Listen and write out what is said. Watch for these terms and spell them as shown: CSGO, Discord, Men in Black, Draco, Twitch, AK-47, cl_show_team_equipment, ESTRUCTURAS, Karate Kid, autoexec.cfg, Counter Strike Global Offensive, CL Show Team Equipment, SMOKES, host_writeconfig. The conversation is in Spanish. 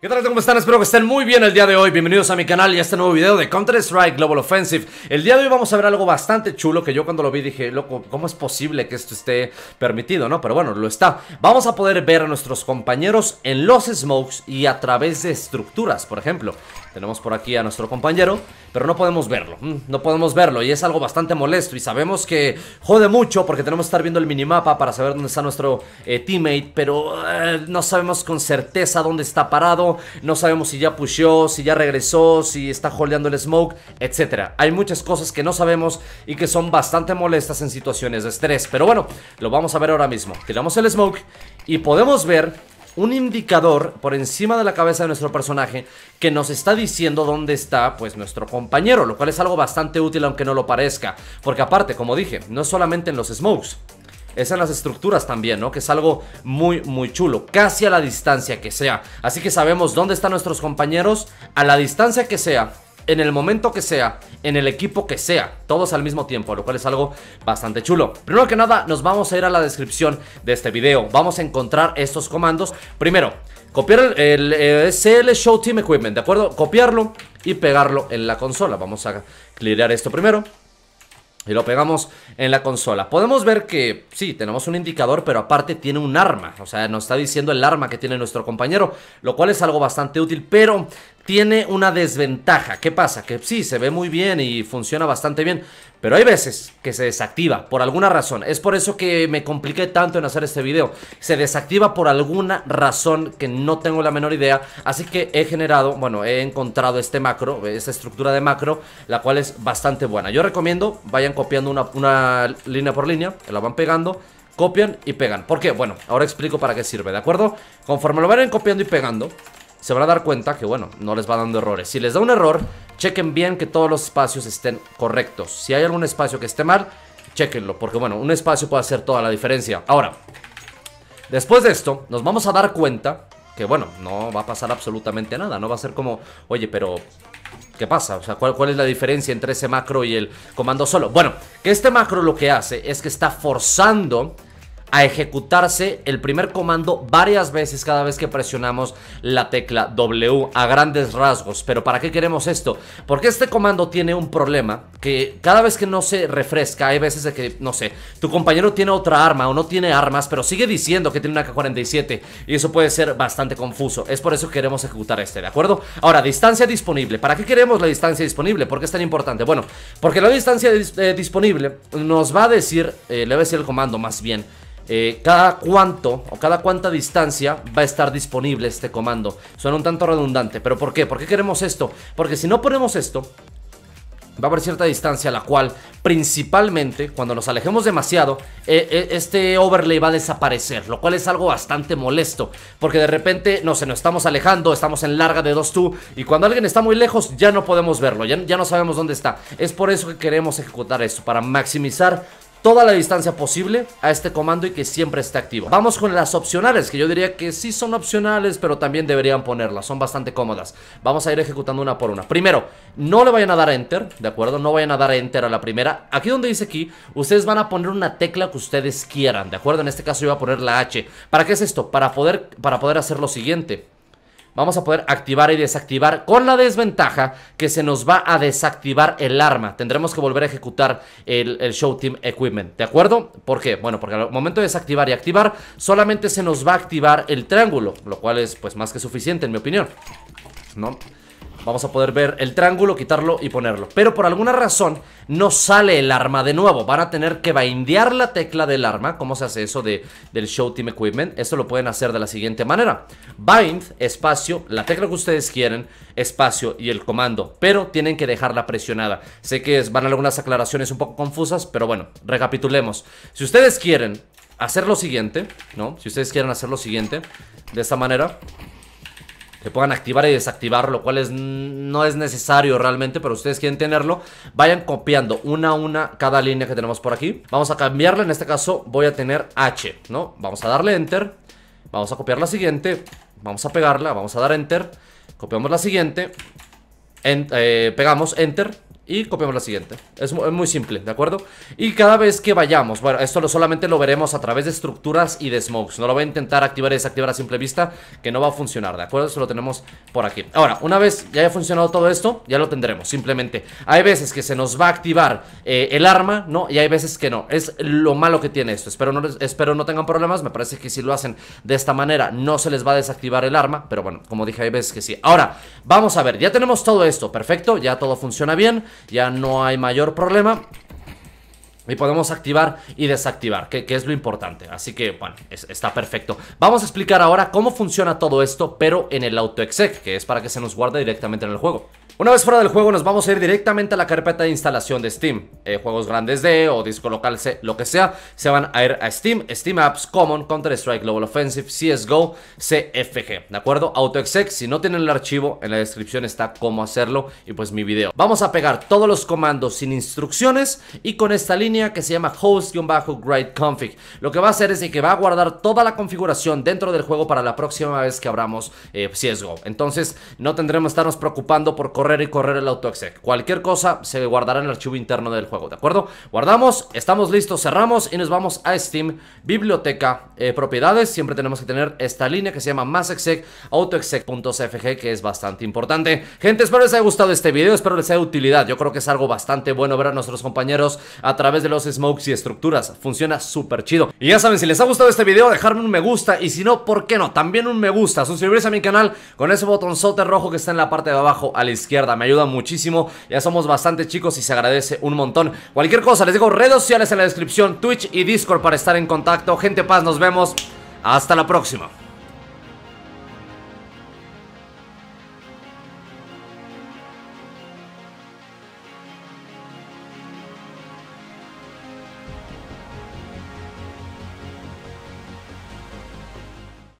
¿Qué tal? ¿Cómo están? Espero que estén muy bien el día de hoy. Bienvenidos a mi canal y a este nuevo video de Counter Strike Global Offensive. El día de hoy vamos a ver algo bastante chulo que yo cuando lo vi dije, loco, ¿cómo es posible que esto esté permitido, no? Pero bueno, lo está. Vamos a poder ver a nuestros compañeros en los smokes y a través de estructuras, por ejemplo. Tenemos por aquí a nuestro compañero, pero no podemos verlo, y es algo bastante molesto. Y sabemos que jode mucho porque tenemos que estar viendo el minimapa para saber dónde está nuestro teammate, pero no sabemos con certeza dónde está parado. No sabemos si ya pusheó, si ya regresó, si está holdeando el smoke, etcétera. Hay muchas cosas que no sabemos y que son bastante molestas en situaciones de estrés, pero bueno, lo vamos a ver ahora mismo. Tiramos el smoke y podemos ver un indicador por encima de la cabeza de nuestro personaje que nos está diciendo dónde está, pues, nuestro compañero, lo cual es algo bastante útil aunque no lo parezca, porque aparte, como dije, no es solamente en los smokes, es en las estructuras también, ¿no? Que es algo muy, muy chulo, casi a la distancia que sea. Así que sabemos dónde están nuestros compañeros a la distancia que sea, en el momento que sea, en el equipo que sea, todos al mismo tiempo, lo cual es algo bastante chulo. Primero que nada, nos vamos a ir a la descripción de este video. Vamos a encontrar estos comandos. Primero, copiar el CL Show Team Equipment, ¿de acuerdo? Copiarlo y pegarlo en la consola. Vamos a clirear esto primero y lo pegamos en la consola. Podemos ver que sí, tenemos un indicador, pero aparte tiene un arma. O sea, nos está diciendo el arma que tiene nuestro compañero, lo cual es algo bastante útil, pero tiene una desventaja. ¿Qué pasa? Que sí, se ve muy bien y funciona bastante bien, pero hay veces que se desactiva por alguna razón. Es por eso que me compliqué tanto en hacer este video. Se desactiva por alguna razón que no tengo la menor idea. Así que he generado, bueno, he encontrado este macro, esta estructura de macro, la cual es bastante buena. Yo recomiendo, vayan copiando una línea por línea, que la van pegando, copian y pegan. ¿Por qué? Bueno, ahora explico para qué sirve, ¿de acuerdo? Conforme lo vayan copiando y pegando, se van a dar cuenta que, bueno, no les va dando errores. Si les da un error, chequen bien que todos los espacios estén correctos. Si hay algún espacio que esté mal, chequenlo, porque, bueno, un espacio puede hacer toda la diferencia. Ahora, después de esto, nos vamos a dar cuenta que, bueno, no va a pasar absolutamente nada. No va a ser como, oye, pero ¿qué pasa? O sea, ¿cuál es la diferencia entre ese macro y el comando solo? Bueno, que este macro lo que hace es que está forzando a ejecutarse el primer comando varias veces cada vez que presionamos la tecla W a grandes rasgos. Pero ¿para qué queremos esto? Porque este comando tiene un problema, que cada vez que no se refresca, hay veces de que, no sé, tu compañero tiene otra arma o no tiene armas, pero sigue diciendo que tiene una AK-47, y eso puede ser bastante confuso. Es por eso que queremos ejecutar este, ¿de acuerdo? Ahora, distancia disponible. ¿Para qué queremos la distancia disponible? ¿Por qué es tan importante? Bueno, porque la distancia disponible nos va a decir, le va a decir el comando más bien, cada cuánto o cada cuánta distancia va a estar disponible este comando. Suena un tanto redundante, pero ¿por qué? ¿Por qué queremos esto? Porque si no ponemos esto, va a haber cierta distancia, la cual principalmente cuando nos alejemos demasiado, este overlay va a desaparecer, lo cual es algo bastante molesto, porque de repente, no sé, nos estamos alejando, estamos en larga de 2-2, y cuando alguien está muy lejos ya no podemos verlo, ya no sabemos dónde está. Es por eso que queremos ejecutar esto, para maximizar toda la distancia posible a este comando y que siempre esté activo. Vamos con las opcionales, que yo diría que sí son opcionales, pero también deberían ponerlas, son bastante cómodas. Vamos a ir ejecutando una por una. Primero, no le vayan a dar a enter, ¿de acuerdo? No vayan a dar a enter a la primera. Aquí donde dice aquí, ustedes van a poner una tecla que ustedes quieran, ¿de acuerdo? En este caso yo voy a poner la H. ¿Para qué es esto? Para poder hacer lo siguiente. Vamos a poder activar y desactivar, con la desventaja que se nos va a desactivar el arma. Tendremos que volver a ejecutar el Show Team Equipment, ¿de acuerdo? ¿Por qué? Bueno, porque al momento de desactivar y activar, solamente se nos va a activar el triángulo, lo cual es, pues, más que suficiente en mi opinión, ¿no? Vamos a poder ver el triángulo, quitarlo y ponerlo. Pero por alguna razón no sale el arma de nuevo. Van a tener que bindear la tecla del arma. ¿Cómo se hace eso del Show Team Equipment? Esto lo pueden hacer de la siguiente manera. Bind, espacio, la tecla que ustedes quieren, espacio y el comando. Pero tienen que dejarla presionada. Sé que van a algunas aclaraciones un poco confusas, pero bueno, recapitulemos. Si ustedes quieren hacer lo siguiente, ¿no? Si ustedes quieren hacer lo siguiente, de esta manera, que puedan activar y desactivar, lo cual no es necesario realmente, pero ustedes quieren tenerlo, vayan copiando una a una cada línea que tenemos por aquí. Vamos a cambiarla, en este caso voy a tener H, ¿no? Vamos a darle enter, vamos a copiar la siguiente, vamos a pegarla, vamos a dar enter, copiamos la siguiente, pegamos enter y copiamos la siguiente. Es muy simple, ¿de acuerdo? Y cada vez que vayamos, bueno, esto solamente lo veremos a través de estructuras y de smokes. No lo voy a intentar activar y desactivar a simple vista, que no va a funcionar, ¿de acuerdo? Eso lo tenemos por aquí. Ahora, una vez ya haya funcionado todo esto, ya lo tendremos, simplemente. Hay veces que se nos va a activar el arma, ¿no? Y hay veces que no. Es lo malo que tiene esto. Espero no tengan problemas. Me parece que si lo hacen de esta manera, no se les va a desactivar el arma. Pero bueno, como dije, hay veces que sí. Ahora, vamos a ver. Ya tenemos todo esto, perfecto. Ya todo funciona bien. Ya no hay mayor problema. Y podemos activar y desactivar, que es lo importante. Así que, bueno, está perfecto. Vamos a explicar ahora cómo funciona todo esto, pero en el autoexec, que es para que se nos guarde directamente en el juego. Una vez fuera del juego, nos vamos a ir directamente a la carpeta de instalación de Steam. Juegos grandes de o disco local, lo que sea, se van a ir a Steam, Steam Apps, Common, Counter Strike Global Offensive, CSGO, CFG, ¿de acuerdo? Autoexec, si no tienen el archivo, en la descripción está cómo hacerlo y pues mi video. Vamos a pegar todos los comandos sin instrucciones y con esta línea que se llama host_writeconfig. Lo que va a hacer es que va a guardar toda la configuración dentro del juego para la próxima vez que abramos CSGO. Entonces, no tendremos que estarnos preocupando por correr y correr el autoexec. Cualquier cosa se guardará en el archivo interno del juego, ¿de acuerdo? Guardamos, estamos listos, cerramos y nos vamos a Steam, biblioteca, propiedades. Siempre tenemos que tener esta línea que se llama más exec, autoexec.cfg, que es bastante importante. Gente, espero les haya gustado este video, espero les haya de utilidad. Yo creo que es algo bastante bueno ver a nuestros compañeros a través de los smokes y estructuras. Funciona súper chido. Y ya saben, si les ha gustado este video, dejarme un me gusta y si no, ¿por qué no? También un me gusta, suscribirse a mi canal con ese botonzote rojo que está en la parte de abajo a la izquierda. Me ayuda muchísimo, ya somos bastante chicos y se agradece un montón. Cualquier cosa, les digo, redes sociales en la descripción, Twitch y Discord para estar en contacto. Gente, paz, nos vemos, hasta la próxima.